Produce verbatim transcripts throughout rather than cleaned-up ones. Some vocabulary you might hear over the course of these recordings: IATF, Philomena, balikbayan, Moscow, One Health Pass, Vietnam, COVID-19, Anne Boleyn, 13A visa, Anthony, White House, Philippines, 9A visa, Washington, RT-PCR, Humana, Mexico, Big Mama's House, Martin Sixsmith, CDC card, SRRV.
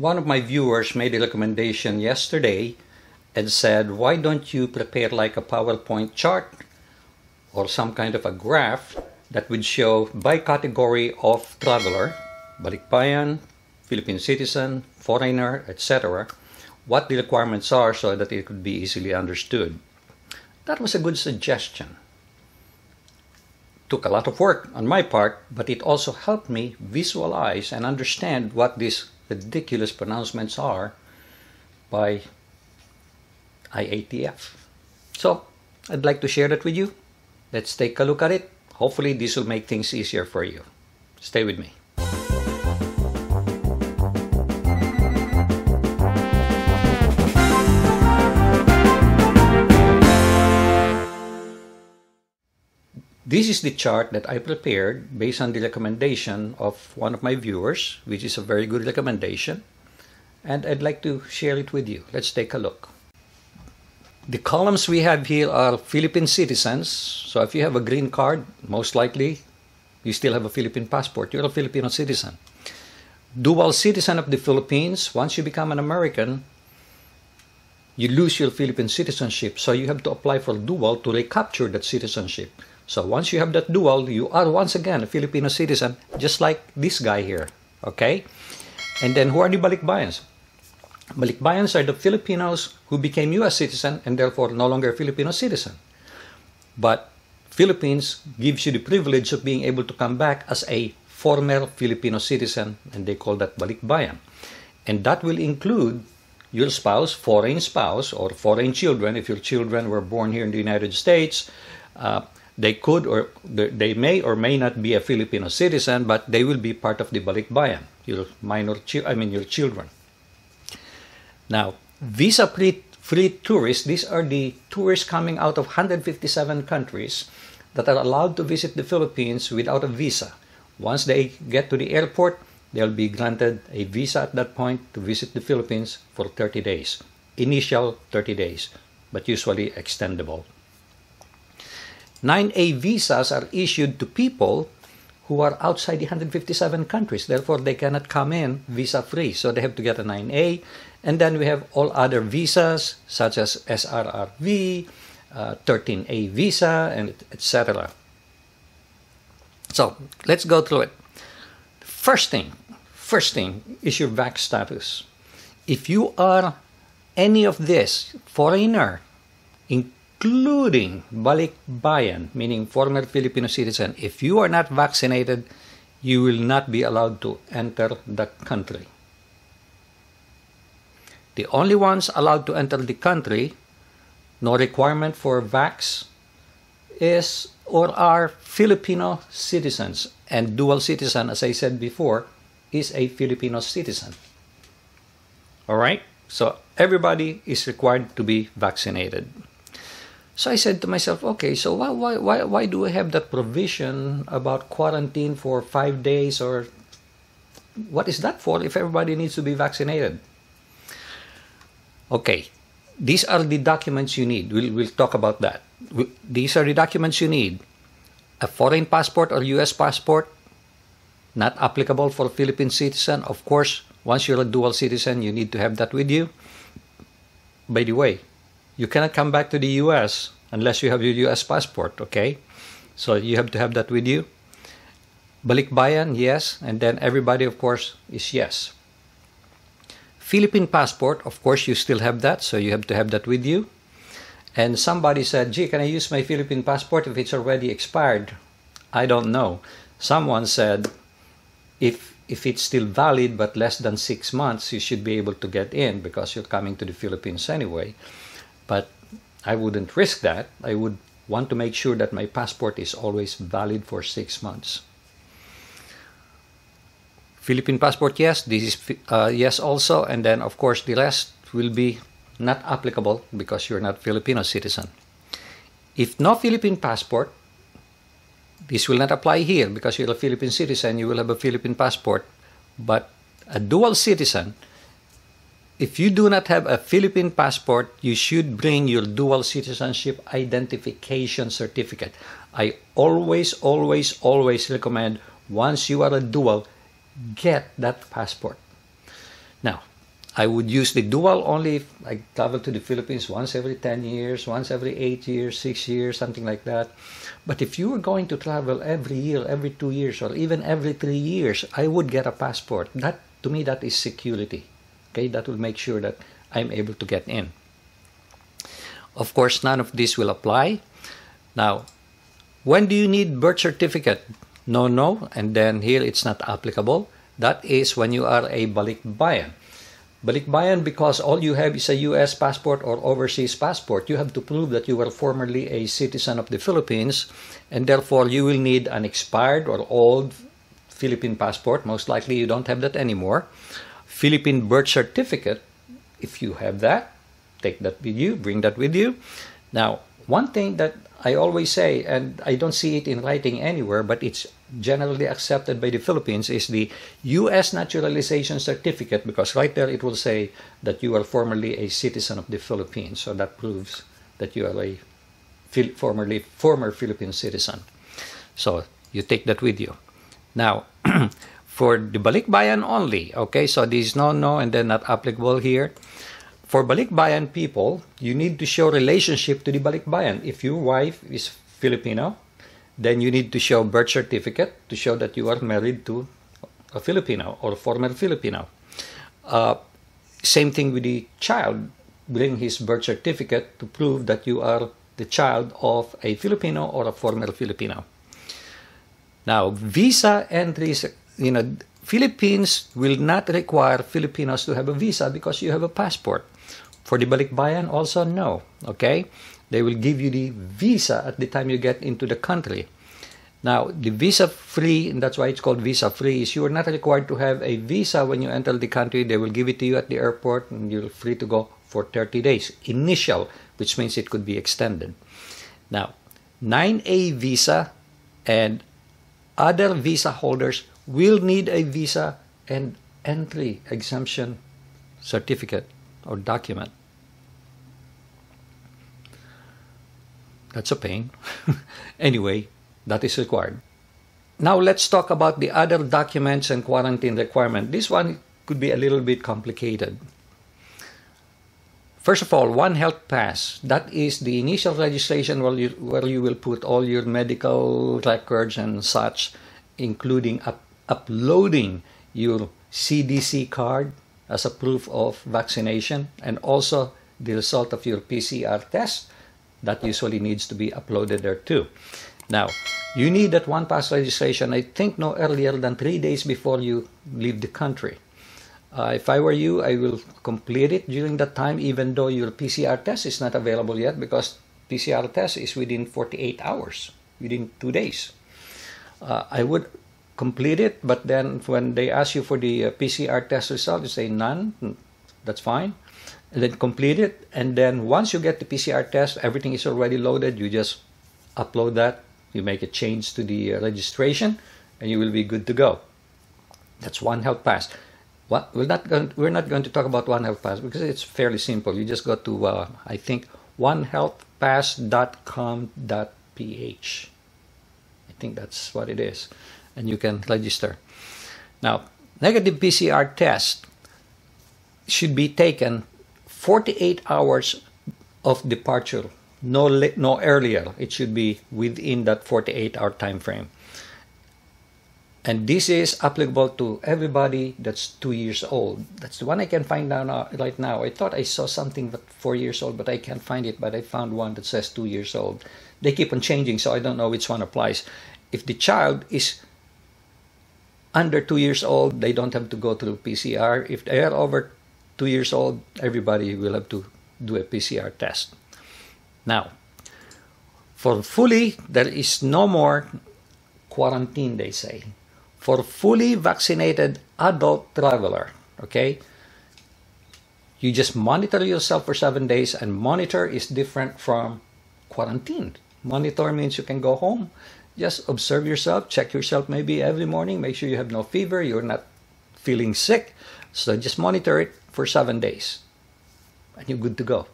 One of my viewers made a recommendation yesterday and said, why don't you prepare like a PowerPoint chart or some kind of a graph that would show by category of traveler, balikbayan, Philippine citizen, foreigner, et cetera, what the requirements are so that it could be easily understood. That was a good suggestion. Took a lot of work on my part, but it also helped me visualize and understand what these ridiculous pronouncements are by I A T F. So, I'd like to share that with you. Let's take a look at it. Hopefully, this will make things easier for you. Stay with me. This is the chart that I prepared based on the recommendation of one of my viewers, which is a very good recommendation, and I'd like to share it with you. Let's take a look. The columns we have here are Philippine citizens, so if you have a green card, most likely you still have a Philippine passport. You're a Filipino citizen. Dual citizen of the Philippines, once you become an American, you lose your Philippine citizenship, so you have to apply for dual to recapture that citizenship. So once you have that dual, you are once again a Filipino citizen, just like this guy here, okay? And then who are the balikbayans? Balikbayans are the Filipinos who became U S citizen and therefore no longer a Filipino citizen. But Philippines gives you the privilege of being able to come back as a former Filipino citizen, and they call that balikbayan. And that will include your spouse, foreign spouse, or foreign children. If your children were born here in the United States, uh, They could or they may or may not be a Filipino citizen, but they will be part of the balikbayan, your minor, I mean your children. Now, visa-free tourists, these are the tourists coming out of one hundred fifty-seven countries that are allowed to visit the Philippines without a visa. Once they get to the airport, they'll be granted a visa at that point to visit the Philippines for thirty days, initial thirty days, but usually extendable. nine A visas are issued to people who are outside the one hundred fifty-seven countries. Therefore, they cannot come in visa-free. So they have to get a nine A. And then we have all other visas, such as S R R V, uh, thirteen A visa, and et cetera. So let's go through it. First thing, first thing is your V A C status. If you are any of this foreigner, in including balikbayan, meaning former Filipino citizen, if you are not vaccinated, you will not be allowed to enter the country. The only ones allowed to enter the country, no requirement for vax, is or are Filipino citizens. And dual citizen, as I said before, is a Filipino citizen. All right? So everybody is required to be vaccinated. So I said to myself, okay, so why, why, why, why do I have that provision about quarantine for five days or what is that for if everybody needs to be vaccinated? Okay, these are the documents you need. We'll, we'll talk about that. We, these are the documents you need. A foreign passport or U S passport, not applicable for a Philippine citizen. Of course, once you're a dual citizen, you need to have that with you. By the way, you cannot come back to the U S unless you have your U S passport, okay? So you have to have that with you. Balikbayan, yes. And then everybody, of course, is yes. Philippine passport, of course, you still have that. So you have to have that with you. And somebody said, gee, can I use my Philippine passport if it's already expired? I don't know. Someone said, if, if it's still valid but less than six months, you should be able to get in because you're coming to the Philippines anyway. But I wouldn't risk that. I would want to make sure that my passport is always valid for six months. Philippine passport, yes. This is uh, yes also. And then, of course, the rest will be not applicable because you're not a Filipino citizen. If no Philippine passport, this will not apply here because you're a Philippine citizen. You will have a Philippine passport. But a dual citizen, if you do not have a Philippine passport, you should bring your dual citizenship identification certificate. I always, always, always recommend once you are a dual, get that passport. Now, I would use the dual only if I travel to the Philippines once every ten years, once every eight years, six years, something like that. But if you were going to travel every year, every two years, or even every three years, I would get a passport. That, to me, that is security. Okay, that will make sure that I'm able to get in. Of course, none of this will apply. Now, when do you need birth certificate? No, no, and then here it's not applicable. That is when you are a balikbayan. Balikbayan, because all you have is a U S passport or overseas passport. You have to prove that you were formerly a citizen of the Philippines, and therefore you will need an expired or old Philippine passport. Most likely you don't have that anymore. Philippine birth certificate, if you have that, take that with you, bring that with you. Now, one thing that I always say, and I don't see it in writing anywhere, but it's generally accepted by the Philippines, is the U S naturalization certificate, because right there it will say that you are formerly a citizen of the Philippines. So that proves that you are a formerly former Philippine citizen. So you take that with you. Now, for the balikbayan only, okay, so this is no, no, and then not applicable here. For balikbayan people, you need to show relationship to the balikbayan. If your wife is Filipino, then you need to show birth certificate to show that you are married to a Filipino or a former Filipino. Uh, same thing with the child. Bring his birth certificate to prove that you are the child of a Filipino or a former Filipino. Now, visa entries, you know, Philippines will not require Filipinos to have a visa because you have a passport. For the balikbayan, also no, okay? They will give you the visa at the time you get into the country. Now, the visa-free, and that's why it's called visa-free, is you are not required to have a visa when you enter the country. They will give it to you at the airport, and you're free to go for thirty days, initial, which means it could be extended. Now, nine A visa and other visa holders will need a visa and entry exemption certificate or document. That's a pain. Anyway, that is required. Now let's talk about the other documents and quarantine requirement. This one could be a little bit complicated. First of all, One Health Pass. That is the initial registration where you, where you will put all your medical records and such, including up, uploading your C D C card as a proof of vaccination, and also the result of your P C R test. That usually needs to be uploaded there too. Now, you need that One Pass registration, I think, no earlier than three days before you leave the country. Uh, if I were you, I will complete it during that time, even though your P C R test is not available yet, because P C R test is within forty-eight hours, within two days. Uh, I would complete it, but then when they ask you for the uh, P C R test result, you say none, that's fine. And then complete it, and then once you get the P C R test, everything is already loaded. You just upload that, you make a change to the uh, registration, and you will be good to go. That's One Health Pass. What, we're, not going, we're not going to talk about One Health Pass because it's fairly simple. You just go to, uh, I think, one health pass dot com dot p h. I think that's what it is, and you can register. Now, negative P C R test should be taken forty-eight hours of departure, no, no earlier. It should be within that forty-eight hour time frame. And this is applicable to everybody that's two years old. That's the one I can find out right now. I thought I saw something that four years old, but I can't find it. But I found one that says two years old. They keep on changing, so I don't know which one applies. If the child is under two years old, they don't have to go through P C R. If they are over two years old, everybody will have to do a P C R test. Now, for fully, there is no more quarantine, they say. For fully vaccinated adult traveler, okay, you just monitor yourself for seven days, and monitor is different from quarantine. Monitor means you can go home, just observe yourself, check yourself maybe every morning, make sure you have no fever, you're not feeling sick. So just monitor it for seven days, and you're good to go.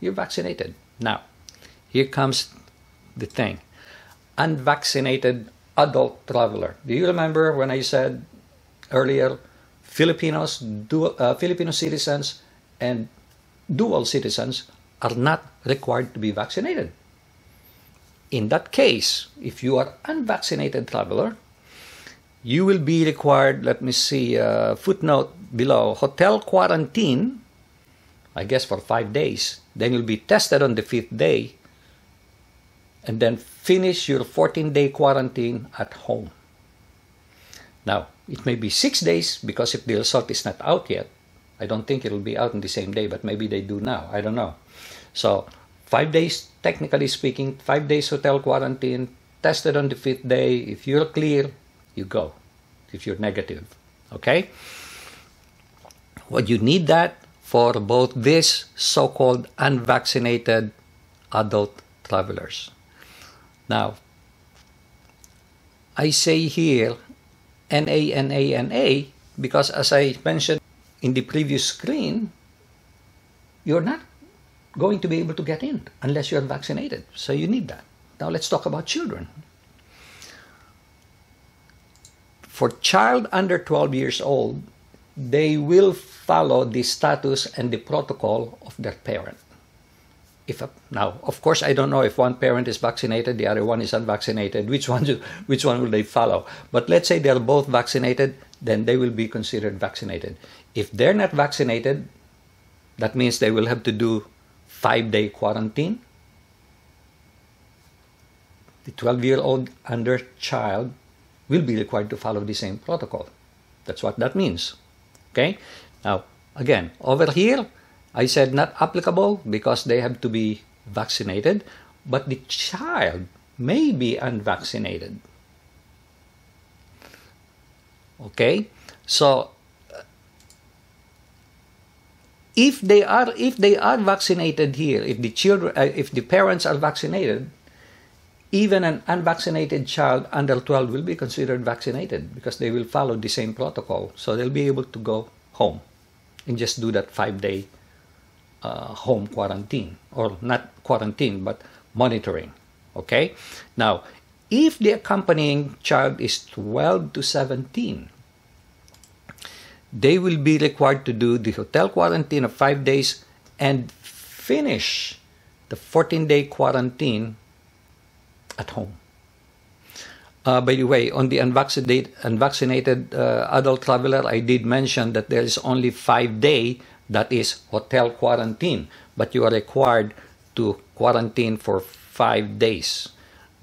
You're vaccinated. Now, here comes the thing. Unvaccinated adult traveler. Do you remember when I said earlier, Filipinos, dual, uh, Filipino citizens and dual citizens are not required to be vaccinated. In that case, if you are unvaccinated traveler, you will be required, let me see, uh, footnote below, hotel quarantine, I guess for five days. Then you'll be tested on the fifth day and then finish your fourteen day quarantine at home. Now, it may be six days because if the result is not out yet, I don't think it'll be out on the same day, but maybe they do now. I don't know. So, five days, technically speaking, five days hotel quarantine, tested on the fifth day. If you're clear, you go. If you're negative, okay? Well, you need that for both this so-called unvaccinated adult travelers. Now, I say here N A, N A, N A, because as I mentioned in the previous screen, you're not going to be able to get in unless you're vaccinated. So you need that. Now let's talk about children. For child under twelve years old, they will follow the status and the protocol of their parent. If a, now, of course, I don't know if one parent is vaccinated, the other one is unvaccinated, which one, which one will they follow? But let's say they're both vaccinated, then they will be considered vaccinated. If they're not vaccinated, that means they will have to do five day quarantine. The twelve year old under child will be required to follow the same protocol. That's what that means. Okay? Now, again, over here, I said not applicable because they have to be vaccinated, but the child may be unvaccinated. Okay, so if they are if they are vaccinated here, if the children, uh, if the parents are vaccinated, even an unvaccinated child under twelve will be considered vaccinated because they will follow the same protocol. So they'll be able to go home and just do that five day uh, home quarantine, or not quarantine but monitoring. Okay, now, if the accompanying child is twelve to seventeen, they will be required to do the hotel quarantine of five days and finish the fourteen day quarantine at home. Uh, by the way, on the unvaccinated, unvaccinated uh, adult traveler, I did mention that there is only five day, that is hotel quarantine, but you are required to quarantine for five days.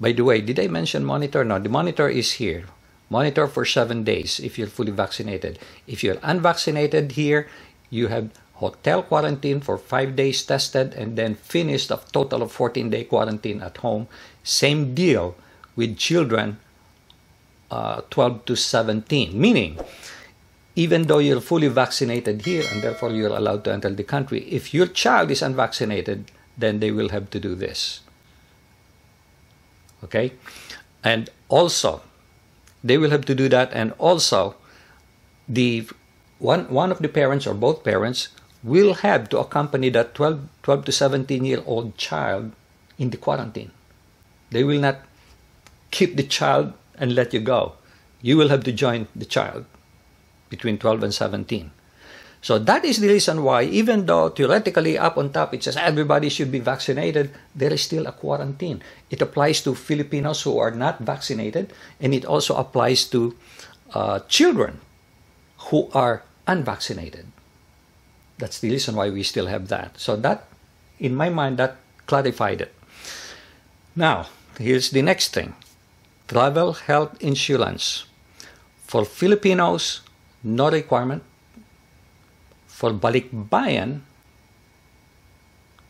By the way, did I mention monitor? No, the monitor is here. Monitor for seven days if you're fully vaccinated. If you're unvaccinated here, you have hotel quarantine for five days tested and then finished a total of fourteen day quarantine at home. Same deal with children uh, twelve to seventeen. Meaning, even though you're fully vaccinated here and therefore you're allowed to enter the country, if your child is unvaccinated, then they will have to do this. Okay, and also they will have to do that, and also the one one of the parents or both parents will have to accompany that twelve to seventeen year old child in the quarantine. They will not keep the child and let you go. You will have to join the child between twelve and seventeen. So that is the reason why, even though theoretically up on top it says everybody should be vaccinated, there is still a quarantine. It applies to Filipinos who are not vaccinated, and it also applies to uh, children who are unvaccinated. That's the reason why we still have that. So that, in my mind, that clarified it. Now, here's the next thing. Travel health insurance. For Filipinos, no requirement. For balikbayan,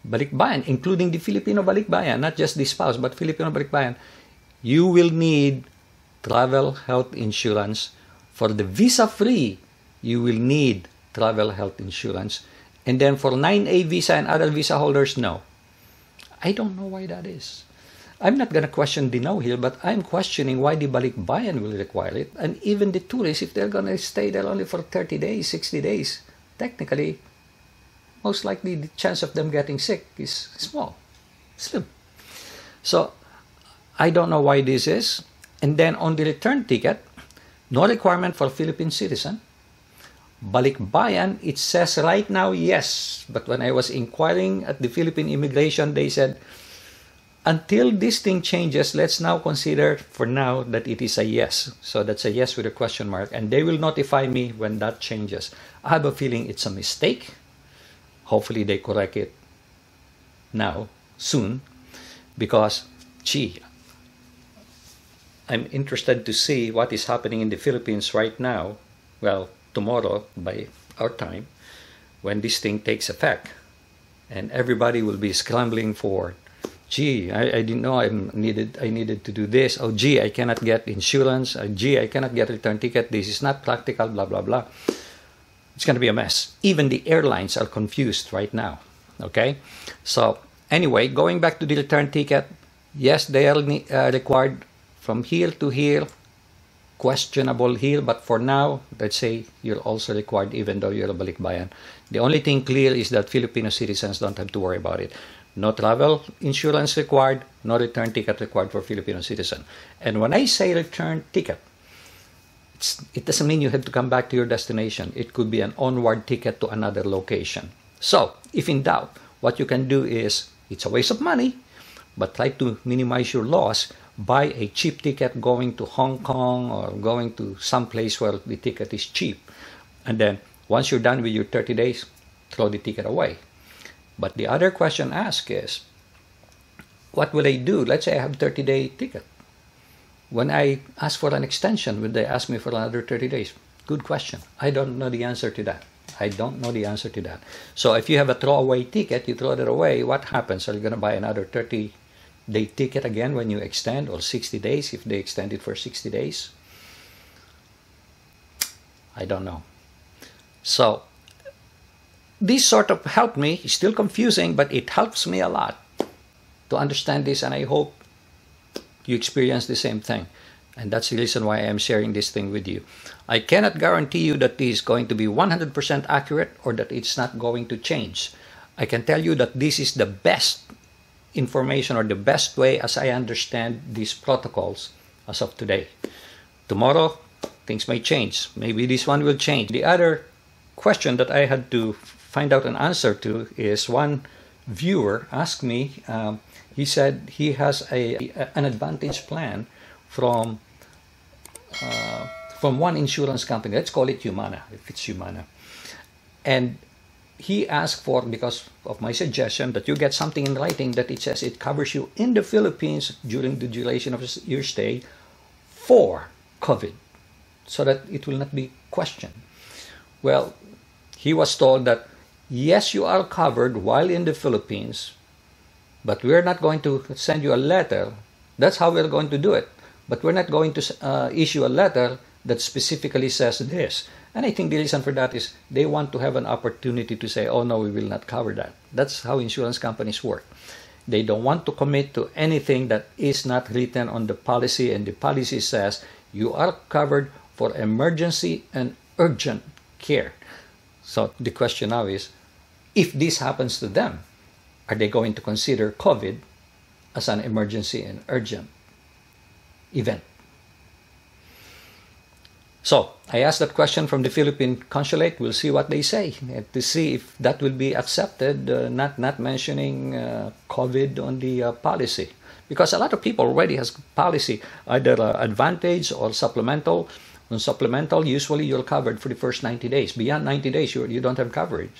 balikbayan, including the Filipino balikbayan, not just the spouse, but Filipino balikbayan, you will need travel health insurance. For the visa-free, you will need travel health insurance. And then for nine A visa and other visa holders, no. I don't know why that is. I'm not going to question the no here, but I'm questioning why the balikbayan will require it. And even the tourists, if they're going to stay there only for thirty days, sixty days, technically, most likely the chance of them getting sick is small, slim. So, I don't know why this is. And then on the return ticket, no requirement for Philippine citizen. Balikbayan, it says right now, yes. But when I was inquiring at the Philippine immigration, they said, until this thing changes, let's now consider for now that it is a yes. So that's a yes with a question mark. And they will notify me when that changes. I have a feeling it's a mistake. Hopefully they correct it now, soon. Because, gee, I'm interested to see what is happening in the Philippines right now. Well, tomorrow by our time, when this thing takes effect, and everybody will be scrambling for, gee, I, I didn't know I needed I needed to do this. Oh, gee, I cannot get insurance. Oh, gee, I cannot get return ticket. This is not practical. Blah blah blah. It's going to be a mess. Even the airlines are confused right now. Okay, so anyway, going back to the return ticket, yes, they are uh, required from here to here. Questionable here, but for now, let's say you're also required even though you're a balikbayan. The only thing clear is that Filipino citizens don't have to worry about it. No travel insurance required, no return ticket required for Filipino citizen. And when I say return ticket, it's, it doesn't mean you have to come back to your destination. It could be an onward ticket to another location. So, if in doubt, what you can do is, it's a waste of money, but try to minimize your loss. Buy a cheap ticket going to Hong Kong or going to some place where the ticket is cheap. And then once you're done with your thirty days, throw the ticket away. But the other question asked is, what will I do? Let's say I have a thirty day ticket. When I ask for an extension, will they ask me for another thirty days? Good question. I don't know the answer to that. I don't know the answer to that. So if you have a throwaway ticket, you throw it away, what happens? Are you going to buy another thirty They take it again when you extend, or sixty days if they extend it for sixty days. I don't know. So this sort of helped me. It's still confusing, but it helps me a lot to understand this, and I hope you experience the same thing. And that's the reason why I am sharing this thing with you. I cannot guarantee you that this is going to be one hundred percent accurate or that it's not going to change. I can tell you that this is the best information or the best way as I understand these protocols as of today. Tomorrow, things may change. Maybe this one will change. The other question that I had to find out an answer to is one viewer asked me, um, he said he has a, a, an advantage plan from, uh, from one insurance company. Let's call it Humana, if it's Humana. And he asked for, because of my suggestion, that you get something in writing that it says it covers you in the Philippines during the duration of your stay for COVID, so that it will not be questioned. Well, he was told that, yes, you are covered while in the Philippines, but we're not going to send you a letter. That's how we're going to do it. But we're not going to uh, issue a letter that specifically says this. And I think the reason for that is they want to have an opportunity to say, oh no, we will not cover that. That's how insurance companies work. They don't want to commit to anything that is not written on the policy, and the policy says you are covered for emergency and urgent care. So the question now is, if this happens to them, are they going to consider COVID as an emergency and urgent event? So I asked that question from the Philippine consulate. We'll see what they say to see if that will be accepted, uh, not, not mentioning uh, COVID on the uh, policy. Because a lot of people already has policy, either uh, advantage or supplemental. On supplemental, usually you're covered for the first ninety days. Beyond ninety days, you, you don't have coverage,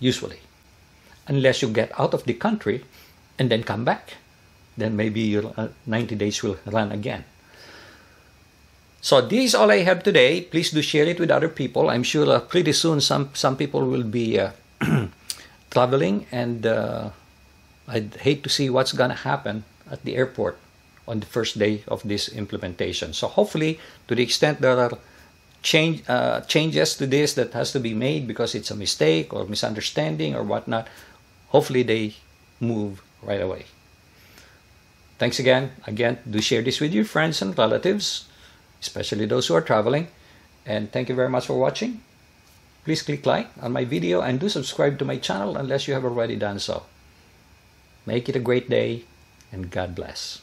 usually. Unless you get out of the country and then come back. Then maybe your uh, ninety days will run again. So this is all I have today. Please do share it with other people. I'm sure uh, pretty soon some, some people will be uh, traveling, and uh, I'd hate to see what's going to happen at the airport on the first day of this implementation. So hopefully, to the extent there are change, uh, changes to this that has to be made because it's a mistake or misunderstanding or whatnot, hopefully they move right away. Thanks again. Again, do share this with your friends and relatives, especially those who are traveling. And thank you very much for watching. Please click like on my video and do subscribe to my channel unless you have already done so. Make it a great day, and God bless.